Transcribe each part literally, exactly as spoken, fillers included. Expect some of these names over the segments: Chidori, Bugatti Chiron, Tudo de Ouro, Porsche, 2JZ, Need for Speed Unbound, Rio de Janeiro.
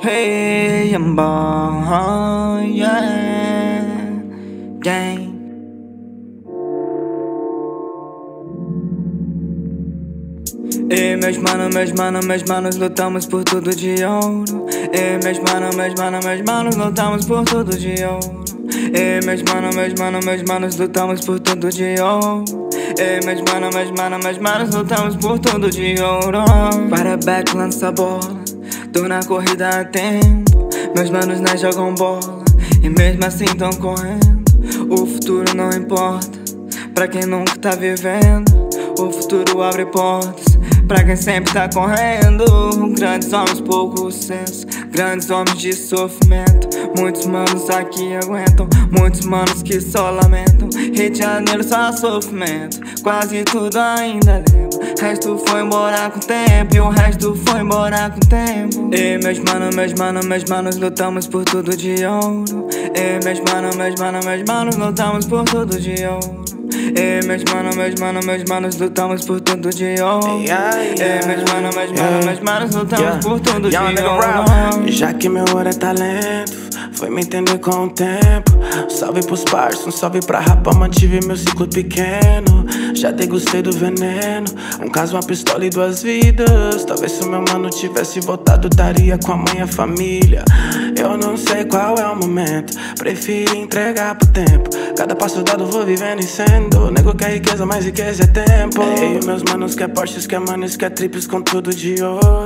Hey, I'm born, oh yeah, dang. E meus manos, meus manos, meus manos, lutamos por tudo de ouro. E meus manos, meus manos, meus manos, lutamos por tudo de ouro. E meus manos, meus manos, meus manos, lutamos por tudo de ouro. E meus manos, meus manos, meus manos, lutamos por tudo de ouro. Para back, lança a bola, tô na corrida a tempo. Meus manos não jogam bola e mesmo assim tão correndo. O futuro não importa pra quem nunca tá vivendo. O futuro abre portas pra quem sempre tá correndo. Grandes homens, pouco senso, grandes homens de sofrimento. Muitos manos aqui aguentam, muitos manos que só lamentam. Rio de Janeiro só sofrimento, quase tudo ainda lembro. O resto foi embora com o tempo, e o resto foi embora com o tempo. E meus manos, meus manos, meus manos, lutamos por tudo de ouro. E meus manos, meus manos, meus manos, lutamos por tudo de ouro. E meus manos, meus manos, meus manos, lutamos por tudo de ouro. E meus manos, meus manos, meus manos, lutamos por tudo de ouro. Já que meu ouro é talento, foi me entender com o tempo. Salve pros parceiros, um salve pra rapa, mantive meu ciclo pequeno. Já degustei do veneno, um caso, uma pistola e duas vidas. Talvez se o meu mano tivesse voltado, estaria com a mãe e a família. Eu não sei qual é o momento, prefiro entregar pro tempo. Cada passo dado vou vivendo e sendo. Nego quer riqueza, mas riqueza é tempo. Ei, meus manos quer Porsches, quer manos, quer trips com tudo de ouro.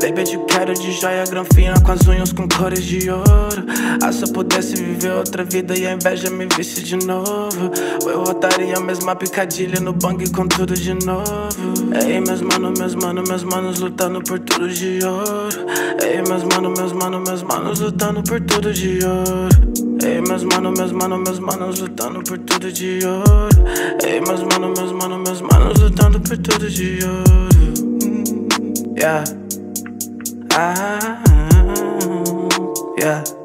Baby, te quero de joia, granfina, com as unhas com cores de ouro. Ah, se eu pudesse viver outra vida e a inveja me visse de novo, eu voltaria a mesma picadilha no bang com tudo de novo. Ei, meus manos, meus manos, meus manos, lutando por tudo de ouro. Ei, meus manos, meus manos, meus manos, lutando por tudo de ouro. Ei, meus manos, meus manos, meus manos, lutando por tudo de ouro. Ei, meus manos, meus manos, meus manos, lutando por tudo de ouro. Yeah. Ah, yeah.